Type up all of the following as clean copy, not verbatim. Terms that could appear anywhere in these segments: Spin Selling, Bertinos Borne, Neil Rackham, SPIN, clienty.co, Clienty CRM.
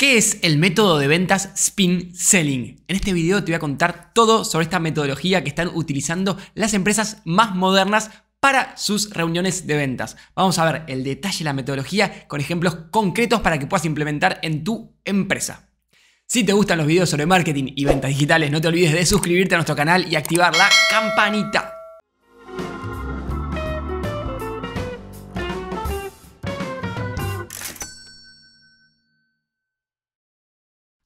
¿Qué es el método de ventas Spin Selling? En este video te voy a contar todo sobre esta metodología que están utilizando las empresas más modernas para sus reuniones de ventas. Vamos a ver el detalle de la metodología con ejemplos concretos para que puedas implementar en tu empresa. Si te gustan los videos sobre marketing y ventas digitales, no te olvides de suscribirte a nuestro canal y activar la campanita.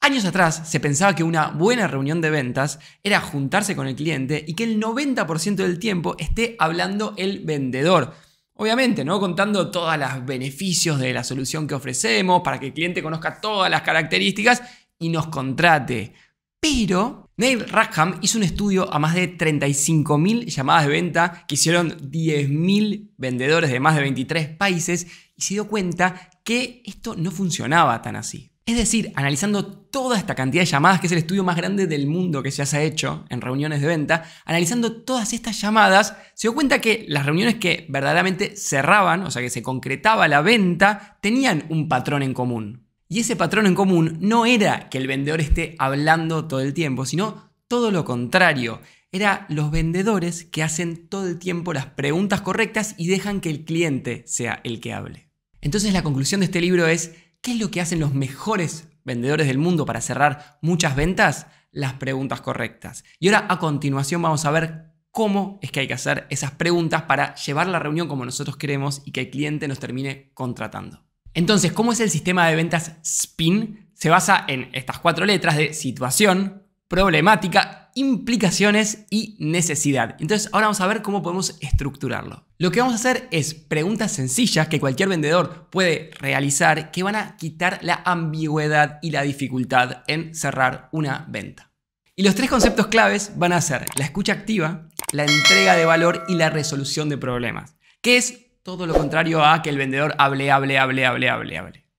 Años atrás se pensaba que una buena reunión de ventas era juntarse con el cliente y que el 90% del tiempo esté hablando el vendedor. Obviamente, ¿no? Contando todos los beneficios de la solución que ofrecemos para que el cliente conozca todas las características y nos contrate. Pero Neil Rackham hizo un estudio a más de 35.000 llamadas de venta que hicieron 10.000 vendedores de más de 23 países y se dio cuenta que esto no funcionaba tan así. Es decir, analizando toda esta cantidad de llamadas, que es el estudio más grande del mundo que ya se ha hecho en reuniones de venta, analizando todas estas llamadas, se dio cuenta que las reuniones que verdaderamente cerraban, o sea que se concretaba la venta, tenían un patrón en común. Y ese patrón en común no era que el vendedor esté hablando todo el tiempo, sino todo lo contrario. Era los vendedores que hacen todo el tiempo las preguntas correctas y dejan que el cliente sea el que hable. Entonces la conclusión de este libro es: ¿qué es lo que hacen los mejores vendedores del mundo para cerrar muchas ventas? Las preguntas correctas. Y ahora a continuación vamos a ver cómo es que hay que hacer esas preguntas para llevar la reunión como nosotros queremos y que el cliente nos termine contratando. Entonces, ¿cómo es el sistema de ventas SPIN? Se basa en estas cuatro letras de situación, problemática, implicaciones y necesidad. Entonces ahora vamos a ver cómo podemos estructurarlo. Lo que vamos a hacer es preguntas sencillas que cualquier vendedor puede realizar que van a quitar la ambigüedad y la dificultad en cerrar una venta. Y los tres conceptos claves van a ser la escucha activa, la entrega de valor y la resolución de problemas, que es todo lo contrario a que el vendedor hable.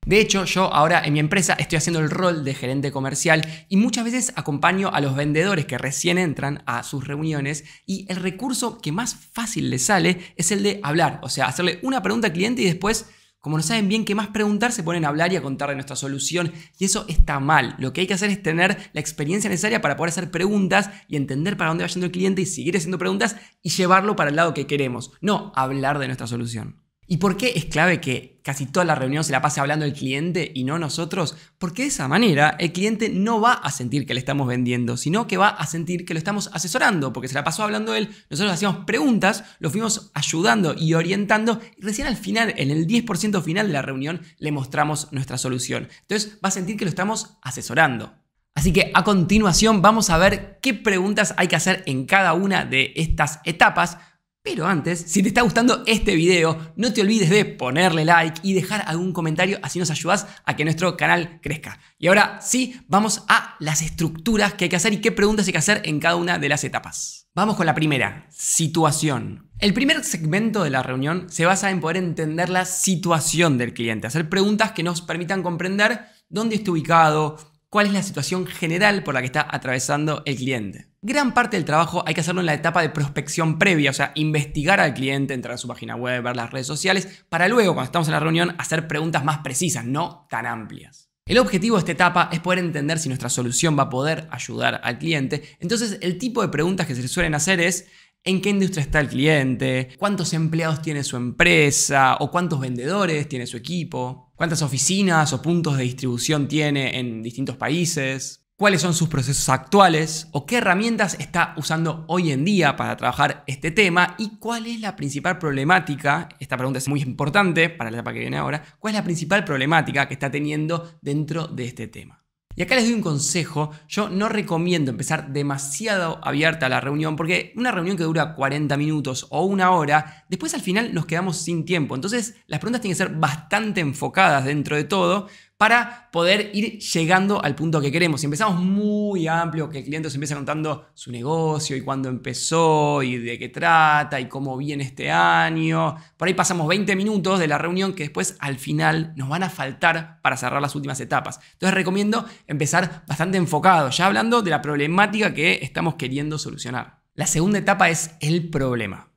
De hecho, yo ahora en mi empresa estoy haciendo el rol de gerente comercial y muchas veces acompaño a los vendedores que recién entran a sus reuniones y el recurso que más fácil les sale es el de hablar, o sea, hacerle una pregunta al cliente y después, como no saben bien qué más preguntar, se ponen a hablar y a contar de nuestra solución y eso está mal. Lo que hay que hacer es tener la experiencia necesaria para poder hacer preguntas y entender para dónde va yendo el cliente y seguir haciendo preguntas y llevarlo para el lado que queremos, no hablar de nuestra solución. ¿Y por qué es clave que casi toda la reunión se la pase hablando el cliente y no nosotros? Porque de esa manera el cliente no va a sentir que le estamos vendiendo, sino que va a sentir que lo estamos asesorando, porque se la pasó hablando él, nosotros hacíamos preguntas, lo fuimos ayudando y orientando y recién al final, en el 10% final de la reunión, le mostramos nuestra solución. Entonces va a sentir que lo estamos asesorando. Así que a continuación vamos a ver qué preguntas hay que hacer en cada una de estas etapas. Pero antes, si te está gustando este video, no te olvides de ponerle like y dejar algún comentario, así nos ayudas a que nuestro canal crezca. Y ahora sí, vamos a las estructuras que hay que hacer y qué preguntas hay que hacer en cada una de las etapas. Vamos con la primera, situación. El primer segmento de la reunión se basa en poder entender la situación del cliente, hacer preguntas que nos permitan comprender dónde está ubicado, cuál es la situación general por la que está atravesando el cliente. Gran parte del trabajo hay que hacerlo en la etapa de prospección previa, o sea, investigar al cliente, entrar a su página web, ver las redes sociales, para luego, cuando estamos en la reunión, hacer preguntas más precisas, no tan amplias. El objetivo de esta etapa es poder entender si nuestra solución va a poder ayudar al cliente. Entonces, el tipo de preguntas que se le suelen hacer es: ¿en qué industria está el cliente? ¿Cuántos empleados tiene su empresa? ¿O cuántos vendedores tiene su equipo? ¿Cuántas oficinas o puntos de distribución tiene en distintos países? ¿Cuáles son sus procesos actuales? ¿O qué herramientas está usando hoy en día para trabajar este tema? ¿Y cuál es la principal problemática? Esta pregunta es muy importante para la etapa que viene ahora. ¿Cuál es la principal problemática que está teniendo dentro de este tema? Y acá les doy un consejo, yo no recomiendo empezar demasiado abierta la reunión porque una reunión que dura 40 minutos o una hora, después al final nos quedamos sin tiempo. Entonces las preguntas tienen que ser bastante enfocadas dentro de todo para poder ir llegando al punto que queremos. Si empezamos muy amplio, que el cliente nos empieza contando su negocio y cuándo empezó y de qué trata y cómo viene este año, por ahí pasamos 20 minutos de la reunión que después al final nos van a faltar para cerrar las últimas etapas. Entonces recomiendo empezar bastante enfocado, ya hablando de la problemática que estamos queriendo solucionar. La segunda etapa es el problema.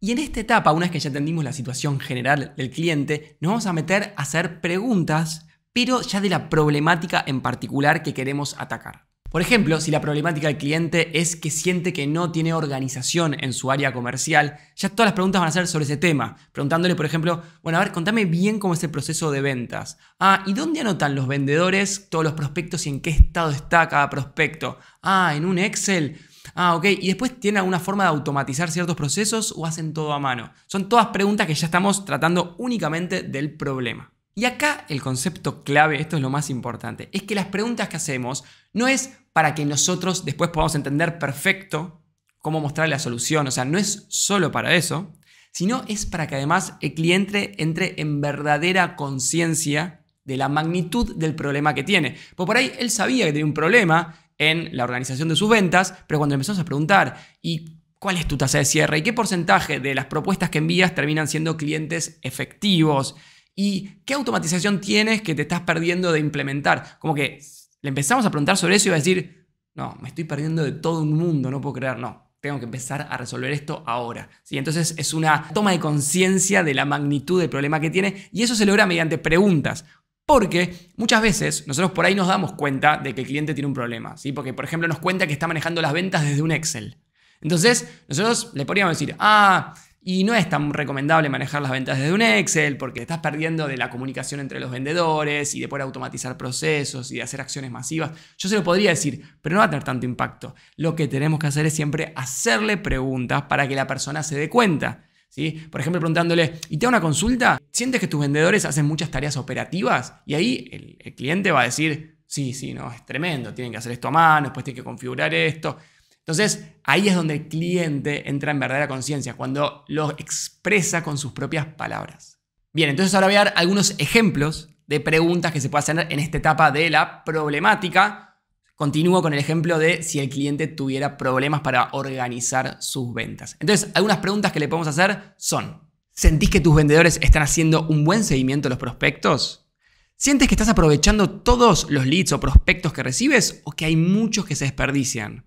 Y en esta etapa, una vez que ya entendimos la situación general del cliente, nos vamos a meter a hacer preguntas pero ya de la problemática en particular que queremos atacar. Por ejemplo, si la problemática del cliente es que siente que no tiene organización en su área comercial, ya todas las preguntas van a ser sobre ese tema. Preguntándole, por ejemplo, bueno, a ver, contame bien cómo es el proceso de ventas. Ah, ¿y dónde anotan los vendedores todos los prospectos y en qué estado está cada prospecto? Ah, ¿en un Excel? Ah, ok. ¿Y después tienen alguna forma de automatizar ciertos procesos o hacen todo a mano? Son todas preguntas que ya estamos tratando únicamente del problema. Y acá el concepto clave, esto es lo más importante, es que las preguntas que hacemos no es para que nosotros después podamos entender perfecto cómo mostrar la solución, o sea, no es solo para eso, sino es para que además el cliente entre en verdadera conciencia de la magnitud del problema que tiene. Porque por ahí él sabía que tenía un problema en la organización de sus ventas, pero cuando empezamos a preguntar, ¿y cuál es tu tasa de cierre? ¿Y qué porcentaje de las propuestas que envías terminan siendo clientes efectivos? ¿Y qué automatización tienes que te estás perdiendo de implementar? Como que le empezamos a preguntar sobre eso y va a decir, no, me estoy perdiendo de todo un mundo, no puedo creer, no. Tengo que empezar a resolver esto ahora. ¿Sí? Entonces es una toma de conciencia de la magnitud del problema que tiene y eso se logra mediante preguntas. Porque muchas veces nosotros por ahí nos damos cuenta de que el cliente tiene un problema. ¿Sí? Porque, por ejemplo, nos cuenta que está manejando las ventas desde un Excel. Entonces nosotros le podríamos decir, ah, y no es tan recomendable manejar las ventas desde un Excel porque estás perdiendo de la comunicación entre los vendedores y de poder automatizar procesos y de hacer acciones masivas. Yo se lo podría decir, pero no va a tener tanto impacto. Lo que tenemos que hacer es siempre hacerle preguntas para que la persona se dé cuenta. ¿Sí? Por ejemplo, preguntándole, ¿y te da una consulta? ¿Sientes que tus vendedores hacen muchas tareas operativas? Y ahí el cliente va a decir, sí, no, es tremendo. Tienen que hacer esto a mano, después tienen que configurar esto. Entonces, ahí es donde el cliente entra en verdadera conciencia, cuando lo expresa con sus propias palabras. Bien, entonces ahora voy a dar algunos ejemplos de preguntas que se puede hacer en esta etapa de la problemática. Continúo con el ejemplo de si el cliente tuviera problemas para organizar sus ventas. Entonces, algunas preguntas que le podemos hacer son: ¿sentís que tus vendedores están haciendo un buen seguimiento de los prospectos? ¿Sientes que estás aprovechando todos los leads o prospectos que recibes o que hay muchos que se desperdician?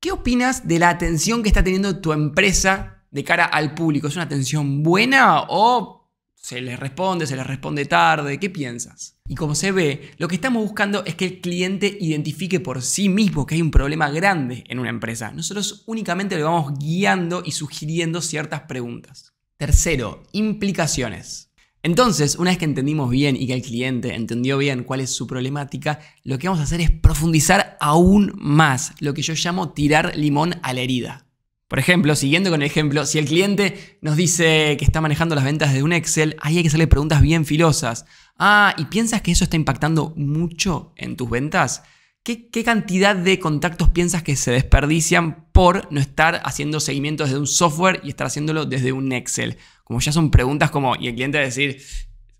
¿Qué opinas de la atención que está teniendo tu empresa de cara al público? ¿Es una atención buena o se les responde tarde? ¿Qué piensas? Y como se ve, lo que estamos buscando es que el cliente identifique por sí mismo que hay un problema grande en una empresa. Nosotros únicamente le vamos guiando y sugiriendo ciertas preguntas. Tercero, implicaciones. Entonces, una vez que entendimos bien y que el cliente entendió bien cuál es su problemática, lo que vamos a hacer es profundizar aún más, lo que yo llamo tirar limón a la herida. Por ejemplo, siguiendo con el ejemplo, si el cliente nos dice que está manejando las ventas desde un Excel, ahí hay que hacerle preguntas bien filosas. Ah, ¿y piensas que eso está impactando mucho en tus ventas? ¿Qué cantidad de contactos piensas que se desperdician por no estar haciendo seguimientos desde un software y estar haciéndolo desde un Excel? Como ya son preguntas como, y el cliente va a decir,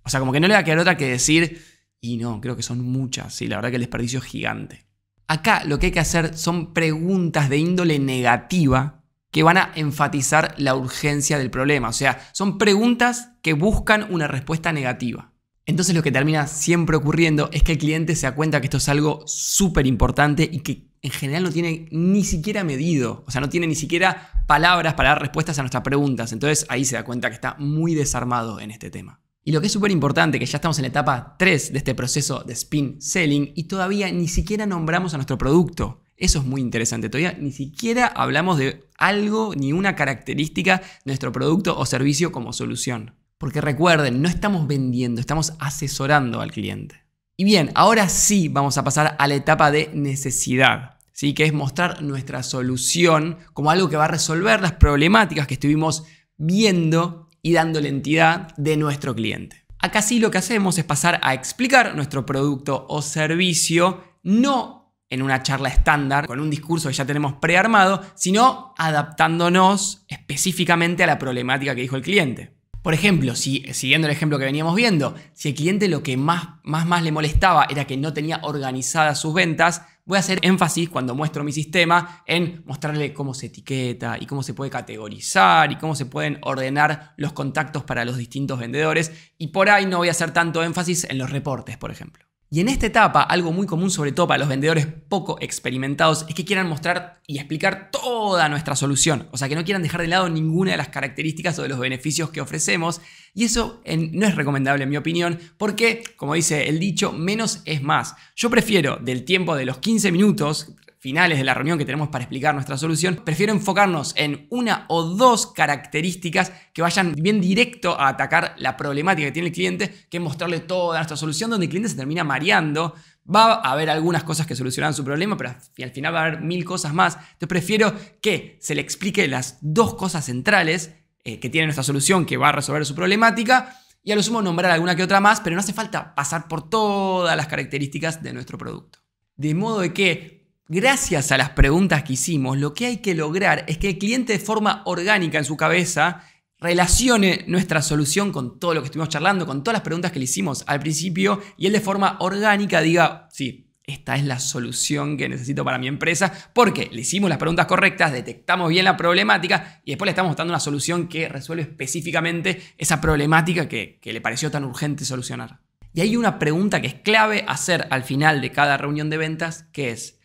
o sea, como que no le va a quedar otra que decir, y no, creo que son muchas, sí, la verdad que el desperdicio es gigante. Acá lo que hay que hacer son preguntas de índole negativa que van a enfatizar la urgencia del problema. O sea, son preguntas que buscan una respuesta negativa. Entonces lo que termina siempre ocurriendo es que el cliente se da cuenta que esto es algo súper importante y que en general no tiene ni siquiera medido, o sea, no tiene ni siquiera palabras para dar respuestas a nuestras preguntas. Entonces ahí se da cuenta que está muy desarmado en este tema. Y lo que es súper importante, que ya estamos en la etapa 3 de este proceso de spin selling y todavía ni siquiera nombramos a nuestro producto. Eso es muy interesante, todavía ni siquiera hablamos de algo ni una característica de nuestro producto o servicio como solución. Porque recuerden, no estamos vendiendo, estamos asesorando al cliente. Y bien, ahora sí vamos a pasar a la etapa de necesidad, ¿sí? Que es mostrar nuestra solución como algo que va a resolver las problemáticas que estuvimos viendo y dándole entidad de nuestro cliente. Acá sí lo que hacemos es pasar a explicar nuestro producto o servicio, no en una charla estándar, con un discurso que ya tenemos prearmado, sino adaptándonos específicamente a la problemática que dijo el cliente. Por ejemplo, siguiendo el ejemplo que veníamos viendo, si el cliente lo que más le molestaba era que no tenía organizadas sus ventas, voy a hacer énfasis cuando muestro mi sistema en mostrarle cómo se etiqueta y cómo se puede categorizar y cómo se pueden ordenar los contactos para los distintos vendedores. Y por ahí no voy a hacer tanto énfasis en los reportes, por ejemplo. Y en esta etapa, algo muy común sobre todo para los vendedores poco experimentados es que quieran mostrar y explicar toda nuestra solución. O sea, que no quieran dejar de lado ninguna de las características o de los beneficios que ofrecemos. Y eso no es recomendable en mi opinión porque, como dice el dicho, menos es más. Yo prefiero del tiempo de los 15 minutos finales de la reunión que tenemos para explicar nuestra solución, prefiero enfocarnos en una o dos características que vayan bien directo a atacar la problemática que tiene el cliente, que mostrarle toda nuestra solución, donde el cliente se termina mareando. Va a haber algunas cosas que solucionan su problema, pero al final va a haber mil cosas más. Entonces prefiero que se le explique las dos cosas centrales que tiene nuestra solución, que va a resolver su problemática, y a lo sumo nombrar alguna que otra más, pero no hace falta pasar por todas las características de nuestro producto. De modo de que, gracias a las preguntas que hicimos, lo que hay que lograr es que el cliente de forma orgánica en su cabeza relacione nuestra solución con todo lo que estuvimos charlando, con todas las preguntas que le hicimos al principio, y él de forma orgánica diga, sí, esta es la solución que necesito para mi empresa, porque le hicimos las preguntas correctas, detectamos bien la problemática y después le estamos dando una solución que resuelve específicamente esa problemática que le pareció tan urgente solucionar. Y hay una pregunta que es clave hacer al final de cada reunión de ventas, que es,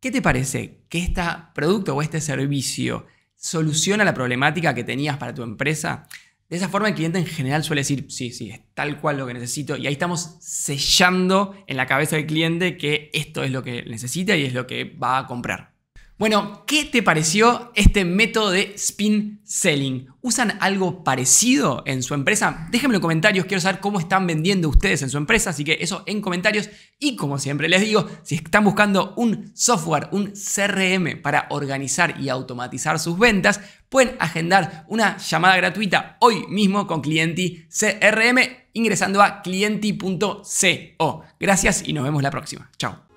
¿qué te parece que este producto o este servicio soluciona la problemática que tenías para tu empresa? De esa forma el cliente en general suele decir, sí, es tal cual lo que necesito. Y ahí estamos sellando en la cabeza del cliente que esto es lo que necesita y es lo que va a comprar. Bueno, ¿qué te pareció este método de spin selling? ¿Usan algo parecido en su empresa? Déjenme en los comentarios, quiero saber cómo están vendiendo ustedes en su empresa, así que eso en comentarios. Y como siempre les digo, si están buscando un software, un CRM para organizar y automatizar sus ventas, pueden agendar una llamada gratuita hoy mismo con Clienty CRM ingresando a clienty.co. Gracias y nos vemos la próxima. Chao.